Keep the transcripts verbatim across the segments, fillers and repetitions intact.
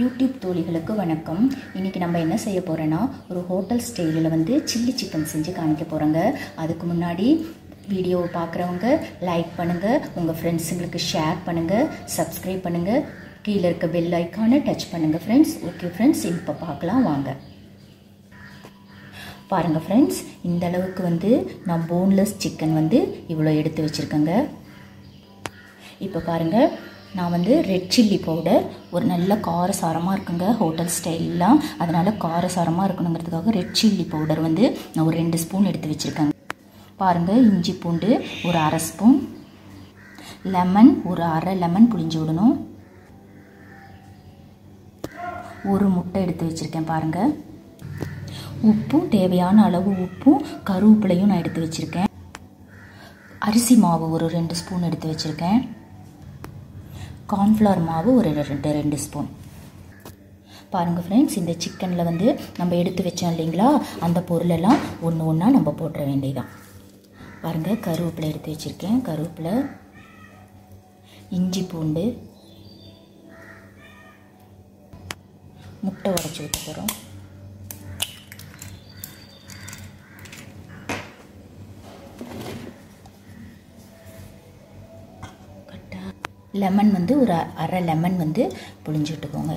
YouTube तोलिकलुक्कु वणक्कम इन्नैक्कु नम्म एन्ना सेय्य पोरोना ओरु होटल स्टाइल वंदु चिल्ली चिकन सेंजु कामिक्क पोरोंगा। अदुक्कु मुन्नाडी वीडियो पार्कறவங்க लाइक பண்ணுங்க, உங்க फ्रेंड्सங்களுக்கு ஷேர் பண்ணுங்க, சப்ஸ்கிரைப் பண்ணுங்க, கீழ இருக்க பெல் ஐகானை டச் பண்ணுங்க फ्रेंड्स। ओके फ्रेंड्स, இப்ப பார்க்கலாம் வாங்க। பாருங்க फ्रेंड्स, இந்த அளவுக்கு வந்து நான் போன்லெஸ் சிக்கன் வந்து இவ்ளோ எடுத்து வச்சிருக்கேங்க। இப்ப பாருங்க, நான் வந்து ரெட் சில்லி பவுடர் ஒரு நல்ல காரசாரமாக இருக்குங்க ஹோட்டல் ஸ்டைல்லாம், அதனால் காரசாரமாக இருக்கணுங்கிறதுக்காக ரெட் சில்லி பவுடர் வந்து நான் ஒரு ரெண்டு ஸ்பூன் எடுத்து வச்சுருக்கேங்க। பாருங்கள், இஞ்சி பூண்டு ஒரு அரை ஸ்பூன், லெமன் ஒரு அரை லெமன் புளிஞ்சு விடணும், ஒரு முட்டை எடுத்து வச்சுருக்கேன் பாருங்கள், உப்பும் தேவையான அளவு உப்பும் கருவேப்பிலையும் நான் எடுத்து வச்சுருக்கேன், அரிசி மாவு ஒரு ரெண்டு ஸ்பூன் எடுத்து வச்சுருக்கேன், कॉर्नफ्लोर मावु और रेंडु रेंडु स्पून। पारुंगा फ्रेंड्स, इंदा चिकनला वंदु नम्म एडुत्तु वेच्चोम इल्लेंगला अंदा पोरुलल्लाम ओन्नु ओन्ना नम्म पोट्र वेंडियदान। पारुंगा करुवेप्पिला एडुत्तु वेच्चिरुक्केन, करुवेप्पिला इंजी पूंडु मुट्टै उडैच्चु वेच्चिरुक्कोम லெமன் வந்து ஒரு அரை லெமன் வந்து புளிஞ்சு விட்டுக்கோங்க।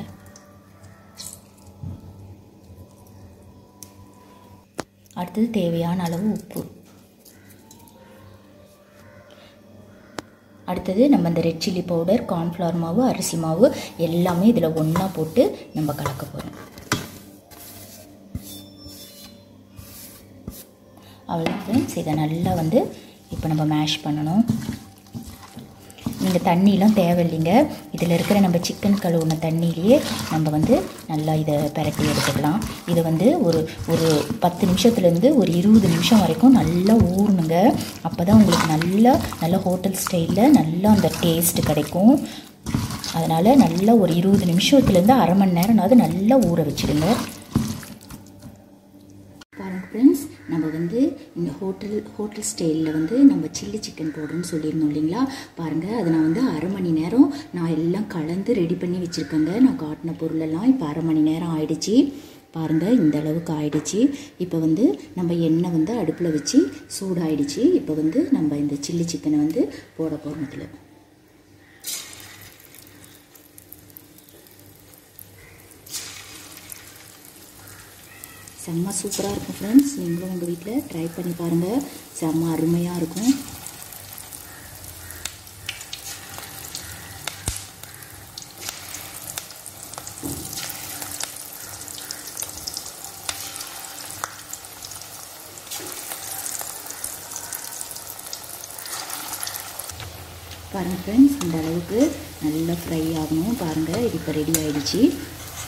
அடுத்து தேவையான அளவு உப்பு, அடுத்து நம்ம இந்த ரெட் சில்லி பவுடர் கார்ன்ஃப்ளவர் மாவு அரிசி மாவு எல்லாமே இதில் ஒன்றா போட்டு நம்ம கலக்க போகிறோம்। அவ்வளோதான் ஃப்ரெண்ட்ஸ், இதை நல்லா வந்து இப்போ நம்ம மேஷ் பண்ணணும்। இந்த தண்ணிலாம் தேவையில்லைங்க, இதில் இருக்கிற நம்ம சிக்கன் கழுவுன தண்ணியிலேயே நம்ம வந்து நல்லா இதை பரட்டி எடுத்துக்கலாம்। இது வந்து ஒரு ஒரு பத்து நிமிஷத்துலேருந்து ஒரு இருபது நிமிஷம் வரைக்கும் நல்லா ஊறணுங்க, அப்போ தான் உங்களுக்கு நல்லா நல்லா ஹோட்டல் ஸ்டைலில் நல்லா அந்த டேஸ்ட்டு கிடைக்கும்। அதனால் நல்லா ஒரு இருபது நிமிஷத்துலேருந்து அரை மணி நேரம்னாவது நல்லா ஊற வச்சுடுங்க। பாருங்க ஃப்ரெண்ட்ஸ், நம்ம வந்து இந்த ஹோட்டல் ஹோட்டல் ஸ்டைலில் வந்து நம்ம சில்லி சிக்கன் போடுறோன்னு சொல்லியிருந்தோம் இல்லைங்களா, பாருங்கள் அது நான் வந்து அரை மணி நேரம் நான் எல்லாம் கலந்து ரெடி பண்ணி வச்சுருக்கேங்க। நான் காட்டின பொருளெல்லாம் இப்போ அரை மணி நேரம் ஆயிடுச்சு பாருங்கள், இந்த அளவுக்கு ஆயிடுச்சு। இப்போ வந்து நம்ம எண்ணெய் வந்து அடுப்பில் வச்சு சூடாயிடுச்சு, இப்போ வந்து நம்ம இந்த சில்லி சிக்கனை வந்து போட போகிறதுல செம்ம சூப்பராக இருக்கும் ஃப்ரெண்ட்ஸ்। நீங்களும் உங்கள் வீட்டில் ட்ரை பண்ணி பாருங்கள், செம்ம அருமையாக இருக்கும்। பாருங்கள் ஃப்ரெண்ட்ஸ், இந்த அளவுக்கு நல்லா ஃப்ரை ஆகணும் பாருங்கள், இது இப்போ ரெடி ஆகிடுச்சு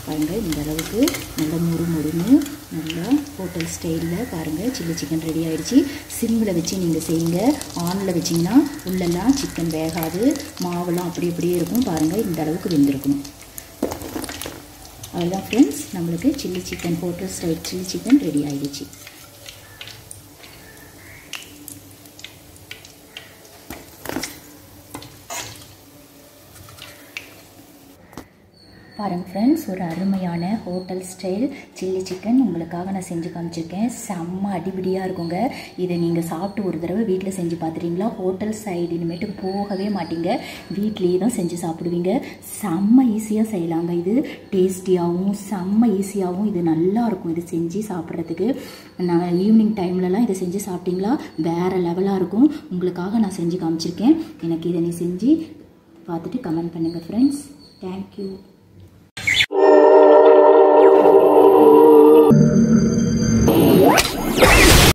பாருங்கள், இந்த அளவுக்கு நல்லா முறு முறுன்னு நல்லா ஹோட்டல் ஸ்டைலில் பாருங்கள் சில்லி சிக்கன் ரெடி ஆகிடுச்சி। சிம்மில் வச்சு நீங்கள் செய்யுங்க, ஆனில் வச்சிங்கன்னா உள்ளெல்லாம் சிக்கன் வேகாது, மாவெல்லாம் அப்படி அப்படியே இருக்கும் பாருங்கள், இந்த அளவுக்கு வெந்திருக்கணும்। அவ்வளோதான் ஃப்ரெண்ட்ஸ், நம்மளுக்கு chilli chicken hotel style chilli chicken ready ஆகிடுச்சி। பாருங்கள் ஃப்ரெண்ட்ஸ், ஒரு அருமையான ஹோட்டல் ஸ்டைல் சில்லி சிக்கன் உங்களுக்காக நான் செஞ்சு காமிச்சிருக்கேன், செம்ம அடிபடியாக இருக்குங்க। இதை நீங்கள் சாப்பிட்டு ஒரு தடவை வீட்டில் செஞ்சு பார்த்துட்டீங்களா ஹோட்டல் சைடு இனிமேட்டு போகவே மாட்டீங்க, வீட்லேயே தான் செஞ்சு சாப்பிடுவீங்க। செம்ம ஈஸியாக செய்யலாங்க, இது டேஸ்டியாகவும் செம்ம ஈஸியாகவும் இது நல்லாயிருக்கும்। இது செஞ்சு சாப்பிட்றதுக்கு நான் ஈவினிங் டைம்லலாம் இதை செஞ்சு சாப்பிட்டீங்களா வேறு லெவலாக இருக்கும்। உங்களுக்காக நான் செஞ்சு காமிச்சிருக்கேன், எனக்கு இதை நீ செஞ்சு பார்த்துட்டு கமெண்ட் பண்ணுங்கள் ஃப்ரெண்ட்ஸ், தேங்க்யூ।